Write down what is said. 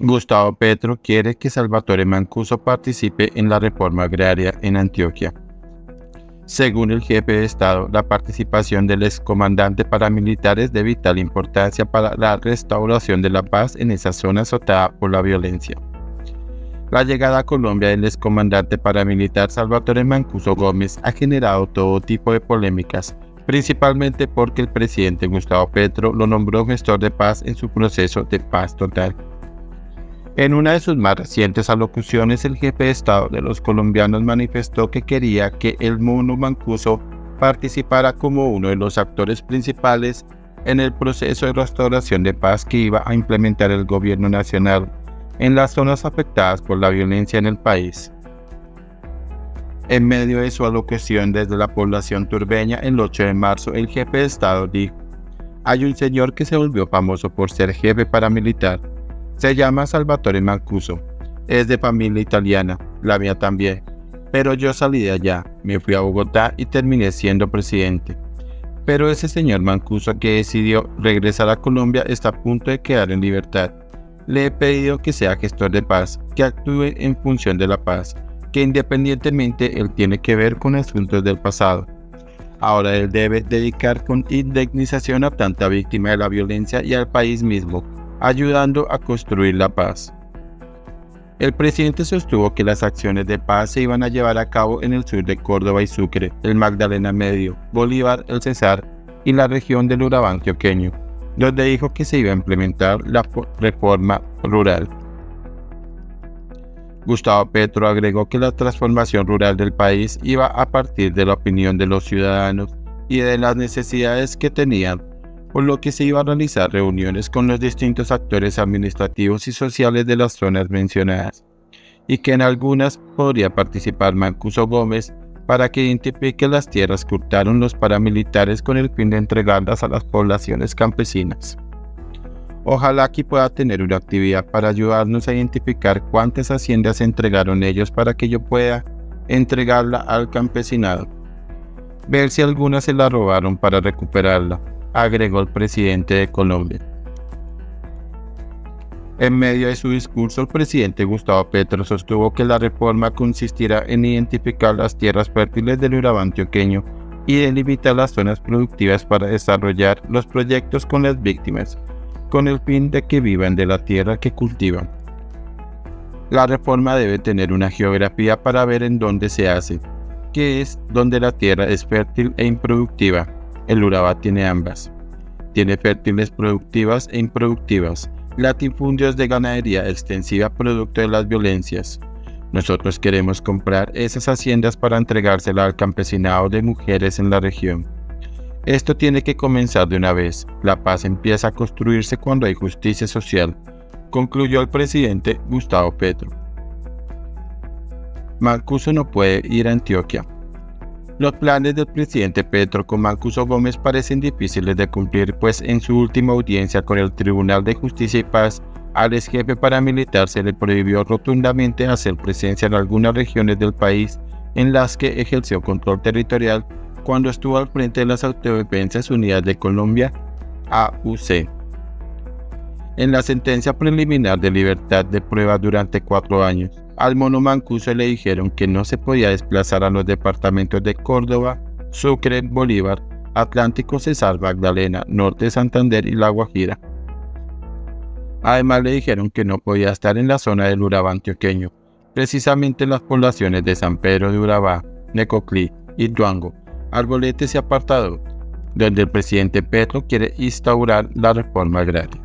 Gustavo Petro quiere que Salvatore Mancuso participe en la reforma agraria en Antioquia. Según el jefe de Estado, la participación del excomandante paramilitar es de vital importancia para la restauración de la paz en esa zona azotada por la violencia. La llegada a Colombia del excomandante paramilitar Salvatore Mancuso Gómez ha generado todo tipo de polémicas, principalmente porque el presidente Gustavo Petro lo nombró gestor de paz en su proceso de paz total. En una de sus más recientes alocuciones, el jefe de Estado de los colombianos manifestó que quería que el Mono Mancuso participara como uno de los actores principales en el proceso de restauración de paz que iba a implementar el gobierno nacional en las zonas afectadas por la violencia en el país. En medio de su alocución desde la población turbeña el 8 de marzo, el jefe de Estado dijo: "Hay un señor que se volvió famoso por ser jefe paramilitar. Se llama Salvatore Mancuso, es de familia italiana, la mía también, pero yo salí de allá, me fui a Bogotá y terminé siendo presidente. Pero ese señor Mancuso que decidió regresar a Colombia está a punto de quedar en libertad. Le he pedido que sea gestor de paz, que actúe en función de la paz, que independientemente él tiene que ver con asuntos del pasado. Ahora él debe dedicar con indemnización a tanta víctima de la violencia y al país mismo, ayudando a construir la paz". El presidente sostuvo que las acciones de paz se iban a llevar a cabo en el sur de Córdoba y Sucre, el Magdalena Medio, Bolívar, el Cesar y la región del Urabá antioqueño, donde dijo que se iba a implementar la reforma rural. Gustavo Petro agregó que la transformación rural del país iba a partir de la opinión de los ciudadanos y de las necesidades que tenían, por lo que se iba a realizar reuniones con los distintos actores administrativos y sociales de las zonas mencionadas, y que en algunas podría participar Mancuso Gómez para que identifique las tierras que hurtaron los paramilitares con el fin de entregarlas a las poblaciones campesinas. "Ojalá aquí pueda tener una actividad para ayudarnos a identificar cuántas haciendas entregaron ellos para que yo pueda entregarla al campesinado. Ver si algunas se la robaron para recuperarla", agregó el presidente de Colombia. En medio de su discurso, el presidente Gustavo Petro sostuvo que la reforma consistirá en identificar las tierras fértiles del Urabá antioqueño y delimitar las zonas productivas para desarrollar los proyectos con las víctimas, con el fin de que vivan de la tierra que cultivan. La reforma debe tener una geografía para ver en dónde se hace, que es donde la tierra es fértil e improductiva. El Urabá tiene ambas. Tiene fértiles productivas e improductivas, latifundios de ganadería extensiva producto de las violencias. Nosotros queremos comprar esas haciendas para entregársela al campesinado de mujeres en la región. Esto tiene que comenzar de una vez. La paz empieza a construirse cuando hay justicia social", concluyó el presidente Gustavo Petro. Mancuso no puede ir a Antioquia. Los planes del presidente Petro con Mancuso Gómez parecen difíciles de cumplir, pues en su última audiencia con el Tribunal de Justicia y Paz, al ex jefe paramilitar se le prohibió rotundamente hacer presencia en algunas regiones del país en las que ejerció control territorial cuando estuvo al frente de las Autodefensas Unidas de Colombia, AUC. En la sentencia preliminar de libertad de prueba durante 4 años, al Mono Mancuso le dijeron que no se podía desplazar a los departamentos de Córdoba, Sucre, Bolívar, Atlántico, Cesar, Magdalena, Norte, Santander y La Guajira. Además le dijeron que no podía estar en la zona del Urabá antioqueño, precisamente en las poblaciones de San Pedro de Urabá, Necoclí, Ituango, Arboletes y Apartadero, donde el presidente Petro quiere instaurar la reforma agraria.